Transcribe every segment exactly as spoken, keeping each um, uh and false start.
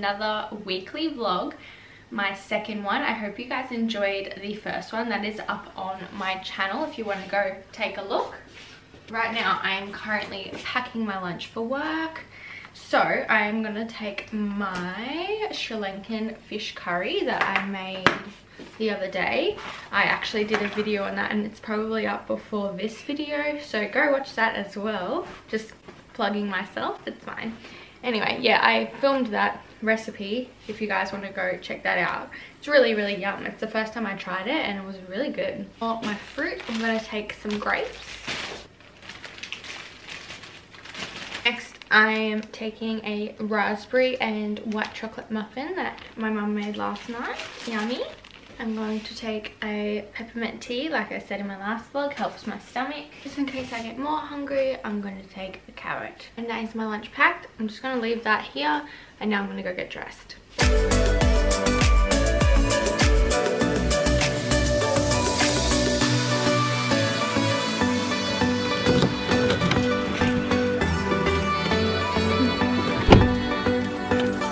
Another weekly vlog, my second one. I hope you guys enjoyed the first one. That is up on my channel if you want to go take a look. Right now I am currently packing my lunch for work, so I am gonna take my Sri Lankan fish curry that I made the other day. I actually did a video on that and it's probably up before this video, so go watch that as well. Just plugging myself, it's fine. Anyway, yeah, I filmed that recipe if you guys want to go check that out. It's really, really yum. It's the first time I tried it and it was really good. For my fruit, I'm going to take some grapes. Next, I am taking a raspberry and white chocolate muffin that my mum made last night. Yummy. I'm going to take a peppermint tea, like I said in my last vlog, helps my stomach. Just in case I get more hungry, I'm going to take a carrot. And that is my lunch packed. I'm just going to leave that here and now I'm going to go get dressed.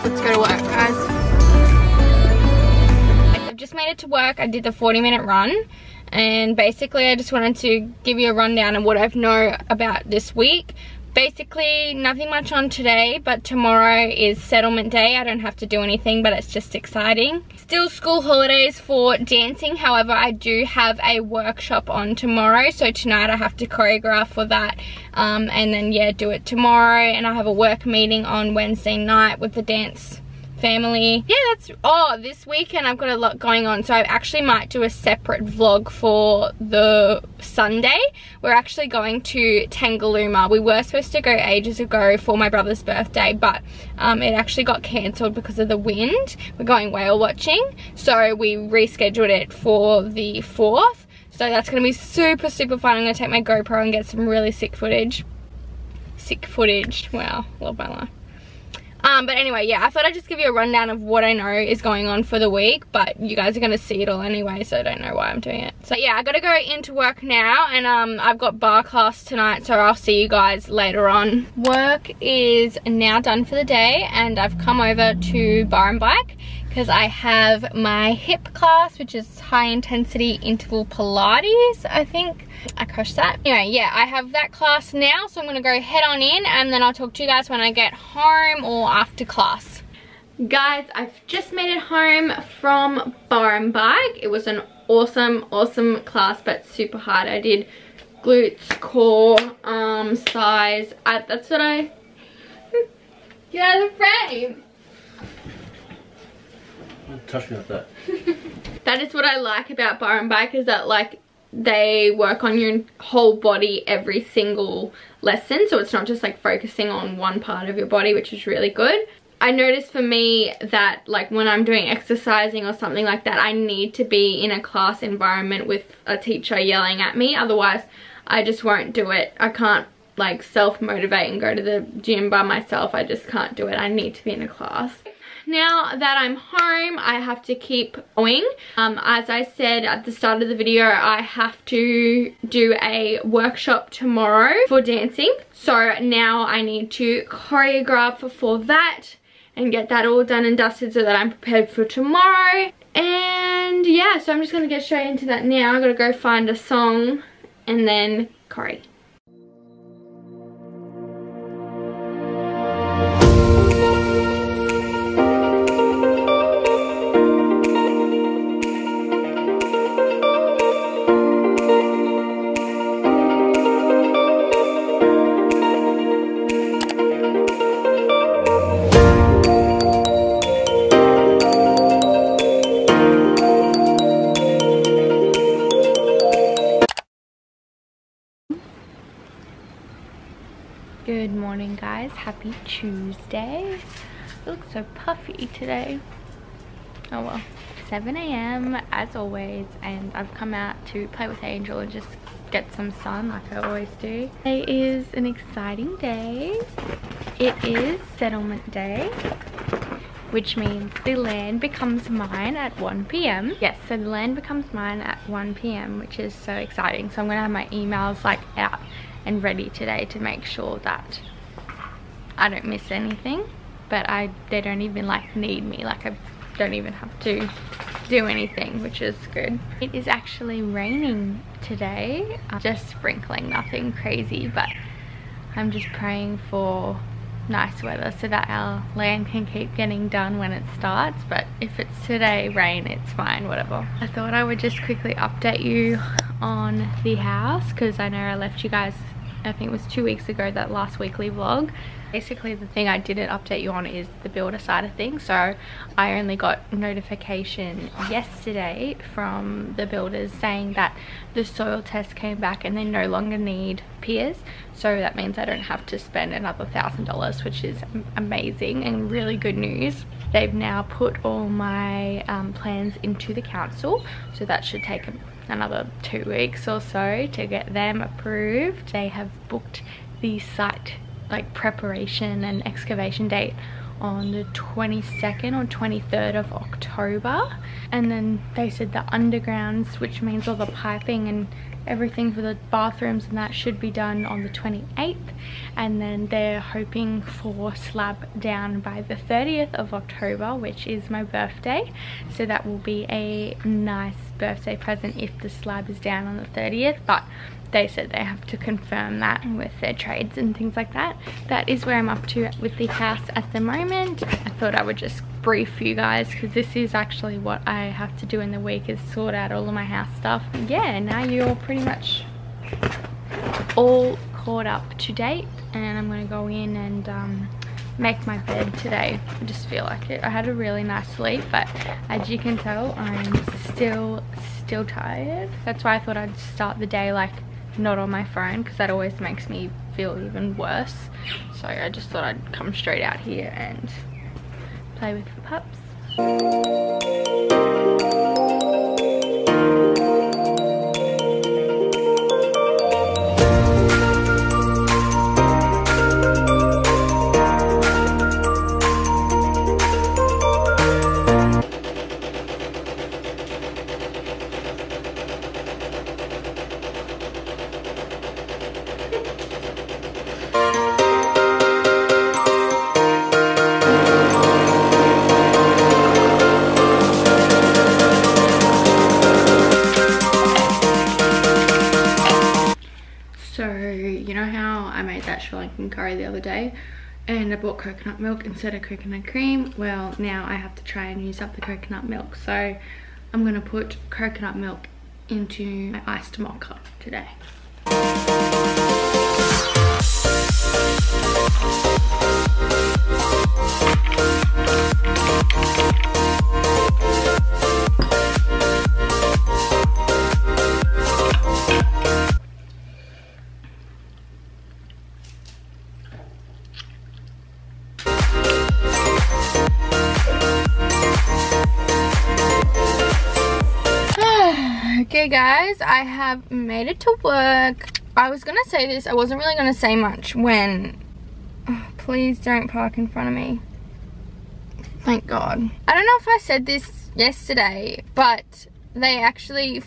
Let's go to work, guys. Made it to work. I did the forty minute run and basically I just wanted to give you a rundown of what I've known about this week. Basically nothing much on today, but tomorrow is settlement day. I don't have to do anything, but it's just exciting. Still school holidays for dancing, however I do have a workshop on tomorrow, so tonight I have to choreograph for that um, and then yeah, do it tomorrow, and I have a work meeting on Wednesday night with the dance family. Yeah, that's oh this weekend I've got a lot going on, so I actually might do a separate vlog for the Sunday. We're actually going to Tangalooma. We were supposed to go ages ago for my brother's birthday, but um, it actually got cancelled because of the wind. We're going whale watching, so we rescheduled it for the fourth, so that's gonna be super super fun. I'm gonna take my GoPro and get some really sick footage. Sick footage wow, love my life. Um, but anyway, yeah, I thought I'd just give you a rundown of what I know is going on for the week, but you guys are going to see it all anyway, so I don't know why I'm doing it. So yeah, I got to go into work now, and um, I've got bar class tonight, so I'll see you guys later on. Work is now done for the day, and I've come over to Bar and Bike because I have my HIIT class, which is high intensity interval Pilates, I think. I crushed that. Anyway, yeah, I have that class now, so I'm gonna go head on in and then I'll talk to you guys when I get home or after class. Guys, I've just made it home from Bar and Bike. It was an awesome, awesome class, but super hard. I did glutes, core, arms, thighs. I, that's what I... Get out of the frame! Don't touch me like that. That is what I like about Bar and Bike, is that like they work on your whole body every single lesson, so it's not just like focusing on one part of your body, which is really good. I notice for me that like when I'm doing exercising or something like that, I need to be in a class environment with a teacher yelling at me, otherwise I just won't do it. I can't like self-motivate and go to the gym by myself. I just can't do it. I need to be in a class. Now that I'm home, I have to keep going. Um, as I said at the start of the video, I have to do a workshop tomorrow for dancing. So now I need to choreograph for that and get that all done and dusted so that I'm prepared for tomorrow. And yeah, so I'm just going to get straight into that now. I've got to go find a song and then choreo. Good morning guys, happy Tuesday. I look so puffy today. Oh well. seven A M as always, and I've come out to play with Angel and just get some sun like I always do. Today is an exciting day. It is settlement day, which means the land becomes mine at one P M Yes, so the land becomes mine at one P M which is so exciting. So I'm gonna have my emails like out and ready today to make sure that I don't miss anything, but I they don't even like need me, like I don't even have to do anything, which is good. It is actually raining today, just sprinkling, nothing crazy, but I'm just praying for nice weather so that our land can keep getting done when it starts. But if it's today rain, it's fine, whatever. I thought I would just quickly update you on the house because I know I left you guys, I think it was two weeks ago, that last weekly vlog. Basically the thing I didn't update you on is the builder side of things. So I only got notification yesterday from the builders saying that the soil test came back and they no longer need piers. So that means I don't have to spend another thousand dollars, which is amazing and really good news. They've now put all my um, plans into the council, so that should take another two weeks or so to get them approved. They have booked the site like preparation and excavation date on the twenty-second or twenty-third of October, and then they said the undergrounds, which means all the piping and everything for the bathrooms and that, should be done on the twenty-eighth, and then they're hoping for slab down by the thirtieth of October, which is my birthday. So that will be a nice birthday present if the slab is down on the thirtieth, but they said they have to confirm that with their trades and things like that. That is where I'm up to with the house at the moment. I thought I would just brief you guys because this is actually what I have to do in the week, is sort out all of my house stuff. Yeah, now you're pretty much all caught up to date, and I'm going to go in and um, make my bed today. I just feel like it. I had a really nice sleep, but as you can tell, I'm still, still tired. That's why I thought I'd start the day like not on my phone, because that always makes me feel even worse. So I just thought I'd come straight out here and play with the pups. Curry the other day, and I bought coconut milk instead of coconut cream. Well, now I have to try and use up the coconut milk, so I'm gonna put coconut milk into my iced mocha today. Okay guys, I have made it to work. I was gonna say this, I wasn't really gonna say much when... Oh, please don't park in front of me. Thank God. I don't know if I said this yesterday, but they actually...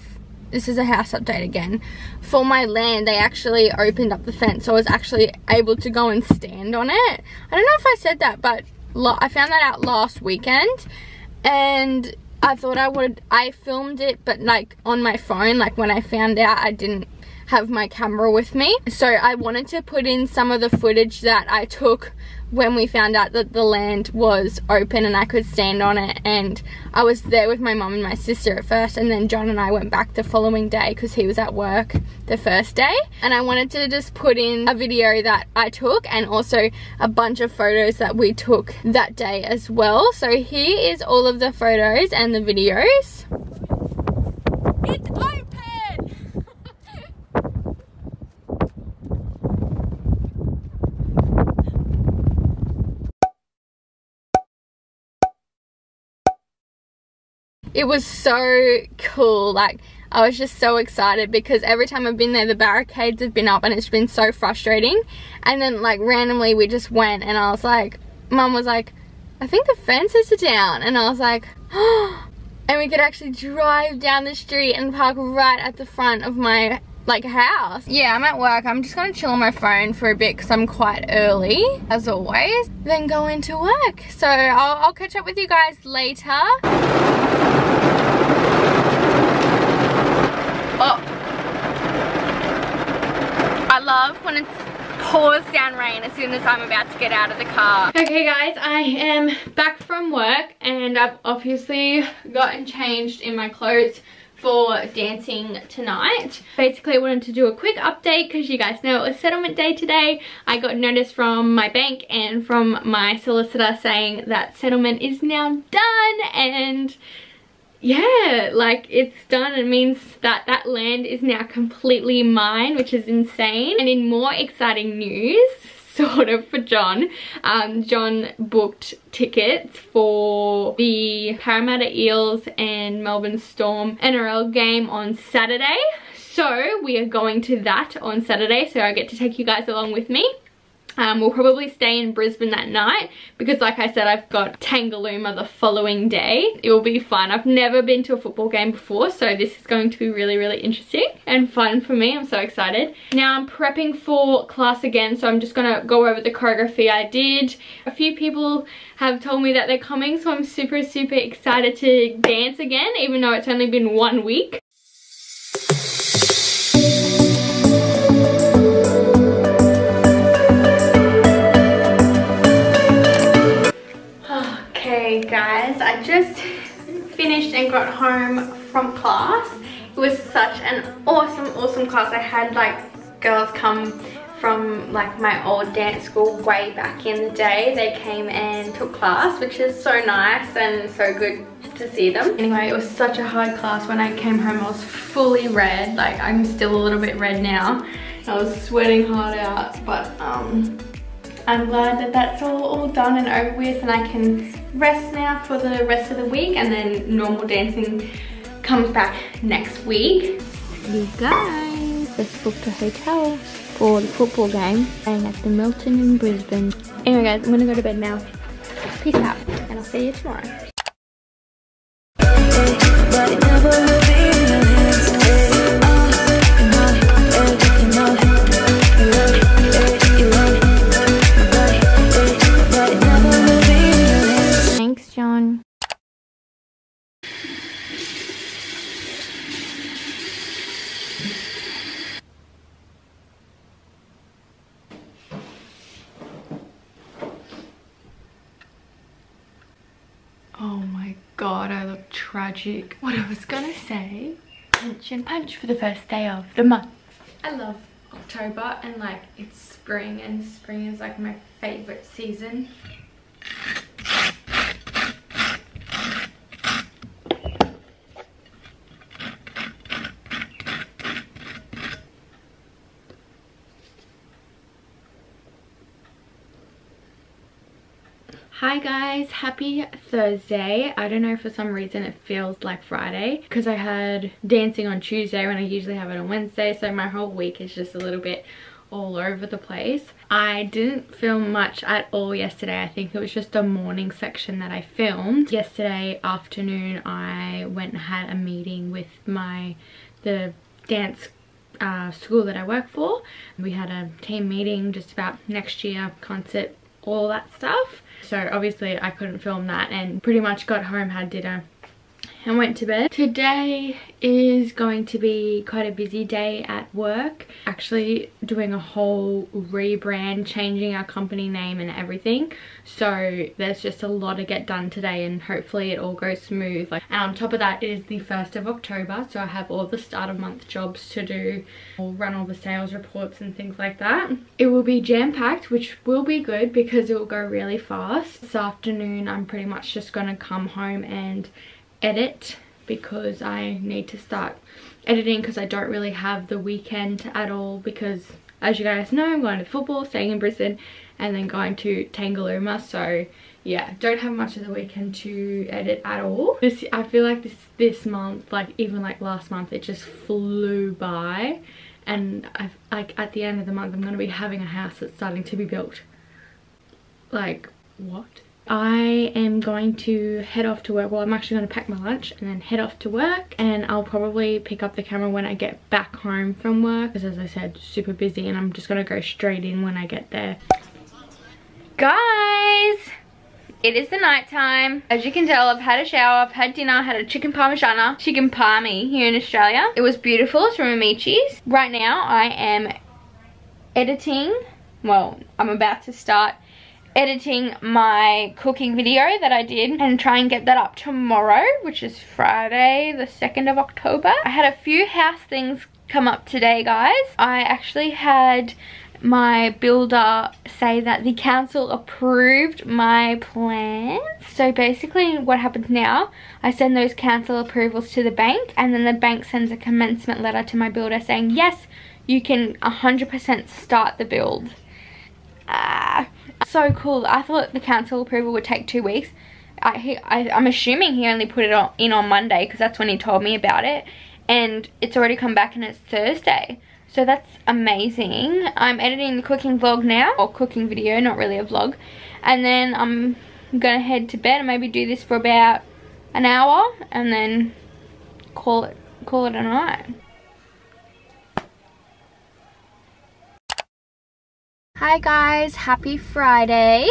This is a house update again. For my land, they actually opened up the fence, so I was actually able to go and stand on it. I don't know if I said that, but I found that out last weekend, and I thought I would, I filmed it, but like on my phone, like when I found out I didn't have my camera with me. So I wanted to put in some of the footage that I took when we found out that the land was open and I could stand on it, and I was there with my mum and my sister at first, and then John and I went back the following day because he was at work the first day, and I wanted to just put in a video that I took and also a bunch of photos that we took that day as well. So here is all of the photos and the videos. It's It was so cool, like I was just so excited because every time I've been there the barricades have been up and it's been so frustrating, and then like randomly we just went and I was like, Mum was like, I think the fences are down, and I was like, oh, and we could actually drive down the street and park right at the front of my like house. Yeah, I'm at work, I'm just gonna chill on my phone for a bit because I'm quite early as always, then go into work. So I'll, I'll catch up with you guys later. Oh, I love when it pours down rain as soon as I'm about to get out of the car. Okay guys, I am back from work and I've obviously gotten changed in my clothes for dancing tonight. Basically I wanted to do a quick update because you guys know it was settlement day today. I got notice from my bank and from my solicitor saying that settlement is now done, and yeah, like it's done. It means that that land is now completely mine, which is insane. And in more exciting news, sort of, for John, um, John booked tickets for the Parramatta Eels and Melbourne Storm N R L game on Saturday. So we are going to that on Saturday, so I get to take you guys along with me. Um, we'll probably stay in Brisbane that night because like I said, I've got Tangalooma the following day. It will be fun. I've never been to a football game before, so this is going to be really, really interesting and fun for me. I'm so excited. Now I'm prepping for class again, so I'm just gonna go over the choreography I did. A few people have told me that they're coming, so I'm super, super excited to dance again, even though it's only been one week. Guys, I just finished and got home from class. It was such an awesome, awesome class. I had like girls come from like my old dance school way back in the day. They came and took class, which is so nice and so good to see them. Anyway, it was such a hard class. When I came home, I was fully red. Like I'm still a little bit red now. I was sweating hard out, but um, I'm glad that that's all, all done and over with, and I can rest now for the rest of the week, and then normal dancing comes back next week. You guys, just booked a hotel for the football game and at the Milton in Brisbane. Anyway guys, I'm gonna go to bed now. Peace out, and I'll see you tomorrow. God, I look tragic. What I was gonna say, punch and punch for the first day of the month. I love October, and like it's spring, and spring is like my favorite season. Hi guys, happy Thursday. I don't know, for some reason it feels like Friday because I had dancing on Tuesday when I usually have it on Wednesday, so my whole week is just a little bit all over the place. I didn't film much at all yesterday. I think it was just a morning section that I filmed. Yesterday afternoon I went and had a meeting with my the dance uh, school that I work for. We had a team meeting just about next year, concert, all that stuff. So obviously I couldn't film that and pretty much got home, had dinner and went to bed. Today is going to be quite a busy day at work. Actually doing a whole rebrand, changing our company name and everything. So there's just a lot to get done today and hopefully it all goes smooth. Like, and on top of that, it is the first of October. So I have all the start of month jobs to do. I'll run all the sales reports and things like that. It will be jam-packed, which will be good because it will go really fast. This afternoon, I'm pretty much just gonna come home and edit because I need to start editing because I don't really have the weekend at all, because as you guys know, I'm going to football, staying in Brisbane and then going to Tangalooma. So yeah, don't have much of the weekend to edit at all. This, I feel like this this month, like even like last month, it just flew by, and I've like at the end of the month I'm going to be having a house that's starting to be built. Like, what? I am going to head off to work. Well, I'm actually going to pack my lunch and then head off to work, and I'll probably pick up the camera when I get back home from work because, as I said, super busy, and I'm just going to go straight in when I get there. Guys, it is the night time. As you can tell, I've had a shower, I've had dinner, I had a chicken parmigiana, chicken parmy here in Australia. It was beautiful. It's from Amici's. Right now I am editing, well, I'm about to start editing my cooking video that I did and try and get that up tomorrow, which is Friday the second of October. I had a few house things come up today, guys. I actually had my builder say that the council approved my plans. So basically what happens now, I send those council approvals to the bank, and then the bank sends a commencement letter to my builder saying yes, you can one hundred percent start the build. Ah, so cool. I thought the council approval would take two weeks. I, he, I, I'm assuming he only put it on, in on Monday because that's when he told me about it. And it's already come back and it's Thursday. So that's amazing. I'm editing the cooking vlog now. Or cooking video, not really a vlog. And then I'm going to head to bed and maybe do this for about an hour. And then call it, call it a night. Hi guys, happy Friday.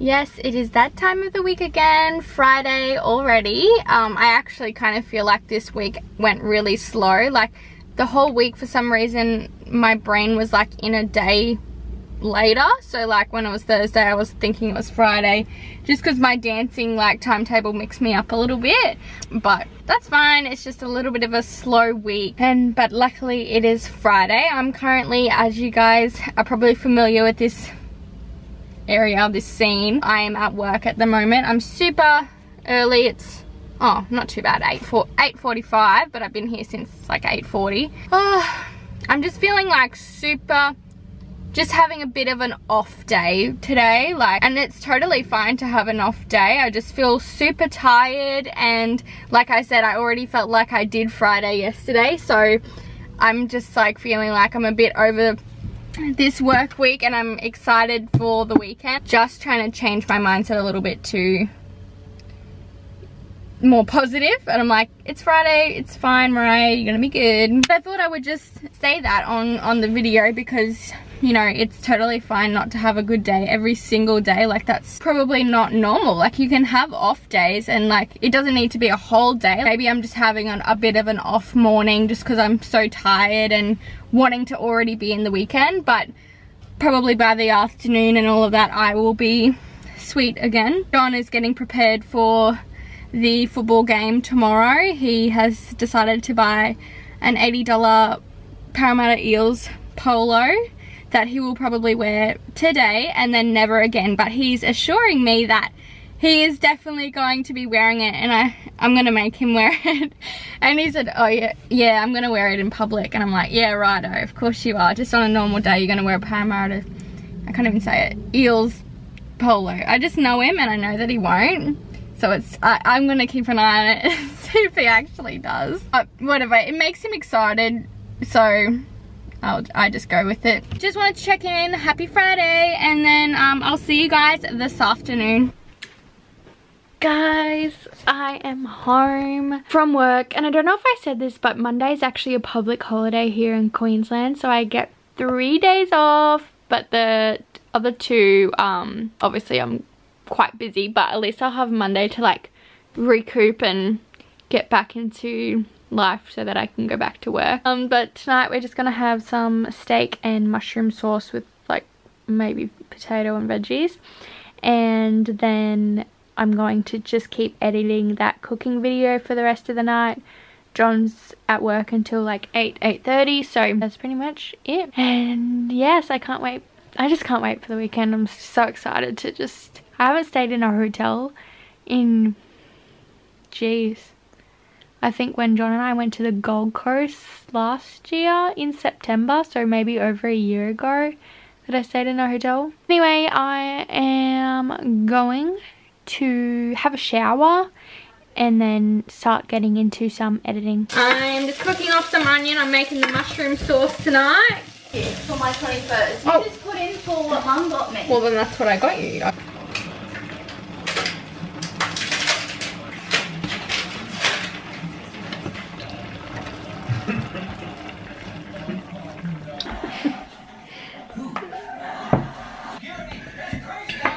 Yes, it is that time of the week again, Friday already. Um, I actually kind of feel like this week went really slow. Like the whole week, for some reason, my brain was like in a day later. So like when it was Thursday, I was thinking it was Friday just because my dancing like timetable mixed me up a little bit, but that's fine. It's just a little bit of a slow week, and but luckily it is Friday. I'm currently, as you guys are probably familiar with this area, this scene, I am at work at the moment. I'm super early. It's, oh, not too bad, eight forty-five, but I've been here since like eight forty. Oh, I'm just feeling like super, just having a bit of an off day today, like, and it's totally fine to have an off day. I just feel super tired, and like I said, I already felt like I did Friday yesterday, so I'm just like feeling like I'm a bit over this work week, and I'm excited for the weekend. Just trying to change my mindset a little bit to more positive, and I'm like, it's Friday, it's fine, Mariah, you're gonna be good. But I thought I would just say that on on the video because, you know, it's totally fine not to have a good day every single day. Like, that's probably not normal. Like, you can have off days, and like, it doesn't need to be a whole day. Maybe I'm just having an, a bit of an off morning just because I'm so tired and wanting to already be in the weekend, but probably by the afternoon and all of that, I will be sweet again. John is getting prepared for the football game tomorrow. He has decided to buy an eighty dollar Parramatta Eels polo that he will probably wear today and then never again, but he's assuring me that he is definitely going to be wearing it, and I, I'm gonna make him wear it. And he said, oh yeah, yeah, I'm gonna wear it in public. And I'm like, yeah, righto, of course you are. Just on a normal day, you're gonna wear a Parramatta, I can't even say it, Eels Polo. I just know him and I know that he won't. So it's, I, I'm going to keep an eye on it and see if he actually does. But whatever, it makes him excited. So I'll, I just go with it. Just wanted to check in. Happy Friday. And then um, I'll see you guys this afternoon. Guys, I am home from work. And I don't know if I said this, but Monday is actually a public holiday here in Queensland. So I get three days off. But the other two, um, obviously I'm quite busy. But at least I'll have Monday to like recoup and get back into life so that I can go back to work. Um, but tonight we're just gonna have some steak and mushroom sauce with like maybe potato and veggies, and then I'm going to just keep editing that cooking video for the rest of the night. John's at work until like eight, eight thirty, so that's pretty much it. And yes, I can't wait. I just can't wait for the weekend. I'm so excited to just, I haven't stayed in a hotel in, jeez, I think when John and I went to the Gold Coast last year in September, so maybe over a year ago that I stayed in a hotel. Anyway, I am going to have a shower and then start getting into some editing. I'm just cooking off some onion. I'm making the mushroom sauce tonight. Yeah, for my twenty-first. You oh. just put in for what Mum got me. Well, then that's what I got you. I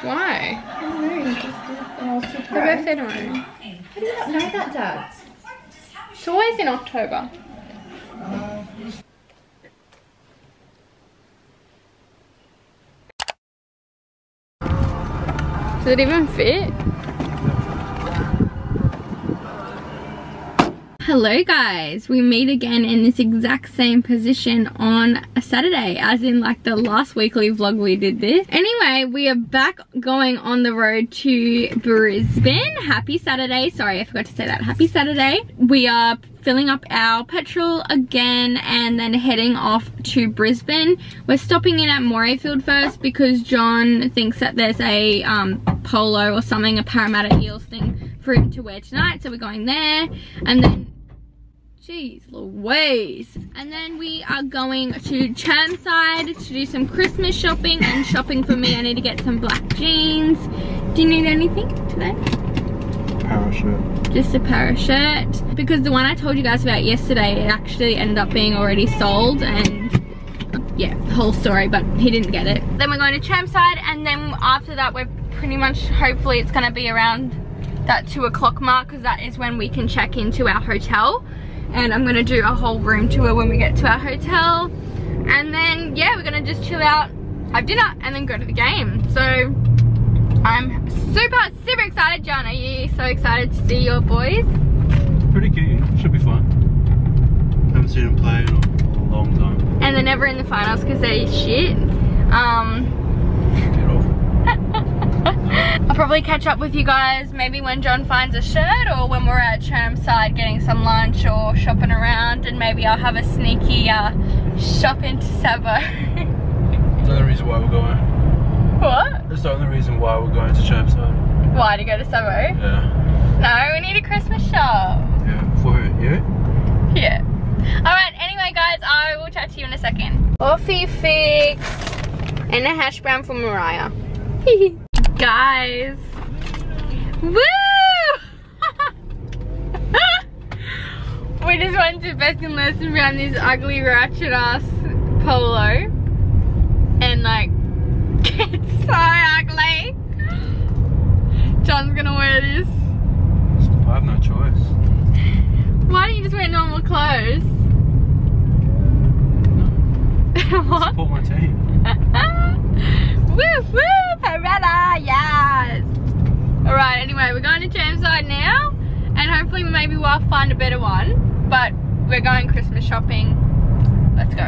Why? I don't know. Just, just, just her birthday tomorrow. How do you not know that, Dad? It's always in October. Uh, Does it even fit? Hello guys, we meet again in this exact same position on a Saturday, as in like the last weekly vlog we did this. Anyway, we are back going on the road to Brisbane. Happy Saturday. Sorry, I forgot to say that. Happy Saturday. We are filling up our petrol again and then heading off to Brisbane. We're stopping in at Morayfield first because John thinks that there's a um, polo or something, a Parramatta Eels thing for him to wear tonight, so we're going there. And then, jeez Louise. And then we are going to Chermside to do some Christmas shopping and shopping for me. I need to get some black jeans. Do you need anything today? Parashirt. Just a parashirt. Because the one I told you guys about yesterday, it actually ended up being already sold, and yeah, the whole story, but he didn't get it. Then we're going to Chermside, and then after that, we're pretty much, hopefully it's gonna be around that two o'clock mark, because that is when we can check into our hotel. And I'm gonna do a whole room tour when we get to our hotel, and then yeah, we're gonna just chill out, have dinner, and then go to the game. So I'm super super excited. John, are you so excited to see your boys? Pretty keen, should be fun. Haven't seen them play in a long time, and they're never in the finals because they're shit. um I'll probably catch up with you guys maybe when John finds a shirt, or when we're at Chermside getting some lunch or shopping around, and maybe I'll have a sneaky uh, shop into Sabo. It's the only reason why we're going. What? It's the only reason why we're going to Chermside. Why, to go to Sabo? Yeah. No, we need a Christmas shop. Yeah, for you? Yeah. Alright, anyway guys, I will chat to you in a second. Coffee fix and a hash brown for Mariah. Hehe. Guys, woo! We just went to Best and Less and found this ugly ratchet ass polo, and like, it's so ugly. John's gonna wear this. I have no choice. Why don't you just wear normal clothes? No. What? Support my team. Woo woo! Parramatta, yes! Alright, anyway, we're going to Chermside now, and hopefully maybe we'll find a better one, but we're going Christmas shopping. Let's go.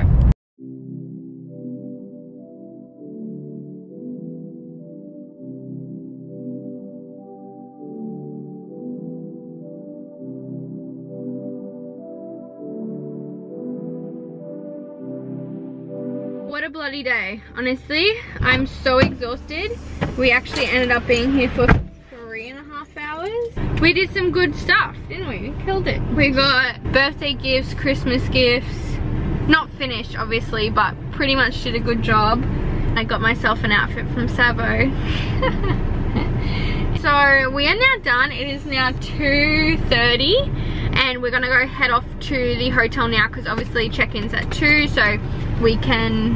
What a bloody day. Honestly, I'm so exhausted. We actually ended up being here for three and a half hours. We did some good stuff, didn't we? We killed it. We got birthday gifts, Christmas gifts. Not finished, obviously, but pretty much did a good job. I got myself an outfit from Sabo. So we are now done. It is now two thirty. And we're gonna go head off to the hotel now because obviously check-in's at two, so we can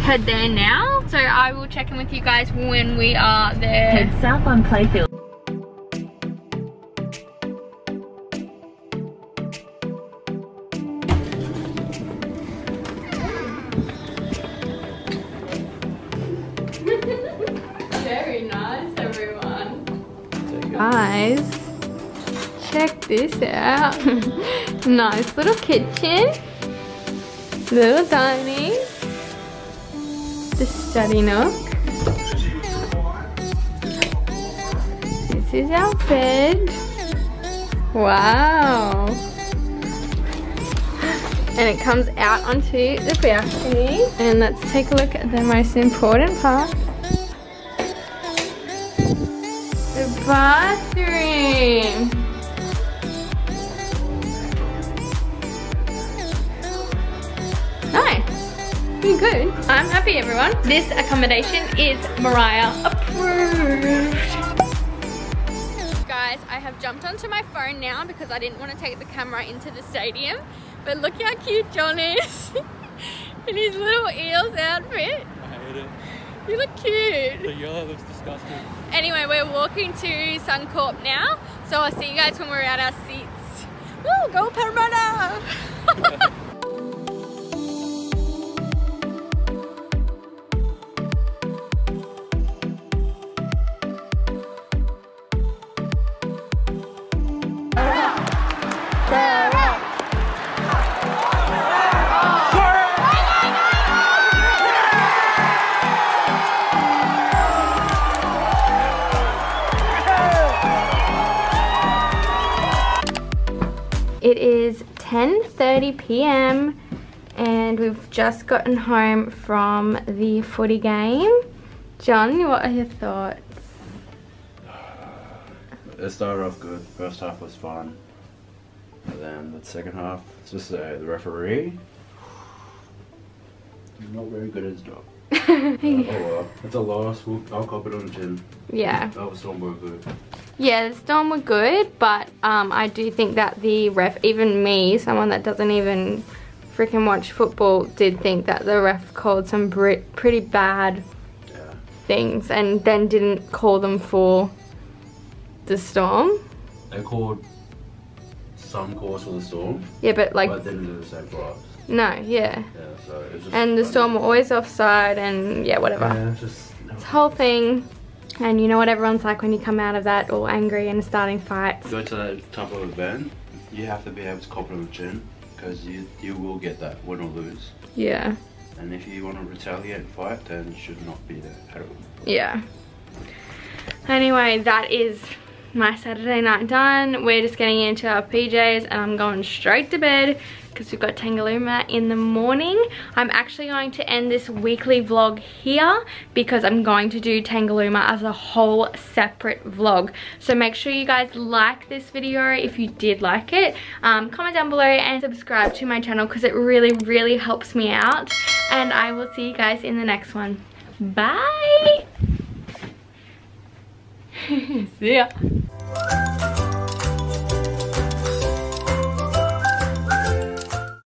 head there now. So I will check in with you guys when we are there. Head south on Playfield. Very nice, everyone. Guys. Check this out. Nice little kitchen, little dining, the study nook. This is our bed. Wow. And it comes out onto the balcony. And let's take a look at the most important part. The bathroom. Pretty good. I'm happy, everyone. This accommodation is Mariah approved. Guys, I have jumped onto my phone now because I didn't want to take the camera into the stadium. But look how cute John is in his little eels outfit. I hate it. You look cute. The yellow looks disgusting. Anyway, we're walking to Suncorp now. So I'll see you guys when we're at our seats. Woo, go Parramatta! It is ten thirty p m and we've just gotten home from the footy game. John, what are your thoughts? It started off good. First half was fun. And then the second half, it's just uh, the referee. He's not very good at his job. uh, oh well, it's a loss. I'll cop it on the chin. Yeah. That was so good. Yeah, the Storm were good, but um, I do think that the ref, even me, someone that doesn't even freaking watch football, did think that the ref called some pretty bad yeah. things and then didn't call them for the Storm. They called some calls for the Storm. Yeah, but like... But they didn't do the same for us. No, yeah. yeah so it was just and the funny. Storm were always offside and yeah, whatever. Yeah, it's just... This whole thing... And you know what everyone's like when you come out of that, all angry and starting fights. Go to that type of event, you have to be able to cop it on the chin, because you, you will get that, win or lose. Yeah. And if you want to retaliate and fight, then you should not be there at all. Yeah. Anyway, that is my Saturday night done. We're just getting into our P Js and I'm going straight to bed, because we've got Tangalooma in the morning. I'm actually going to end this weekly vlog here because I'm going to do Tangalooma as a whole separate vlog. So make sure you guys like this video if you did like it. Um, comment down below and subscribe to my channel because it really, really helps me out. And I will see you guys in the next one. Bye! See ya!